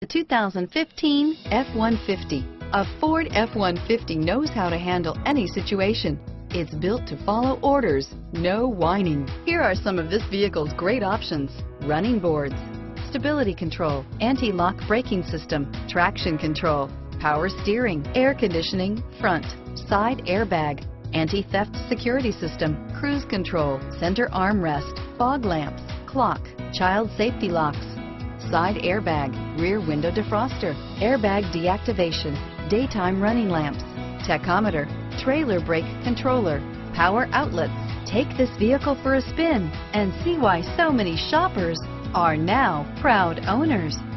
The 2015 F-150. A Ford F-150 knows how to handle any situation. It's built to follow orders, no whining. Here are some of this vehicle's great options: running boards, stability control, anti-lock braking system, traction control, power steering, air conditioning, front, side airbag, anti-theft security system, cruise control, center armrest, fog lamps, clock, child safety locks, side airbag, rear window defroster, airbag deactivation, daytime running lamps, tachometer, trailer brake controller, power outlets. Take this vehicle for a spin and see why so many shoppers are now proud owners.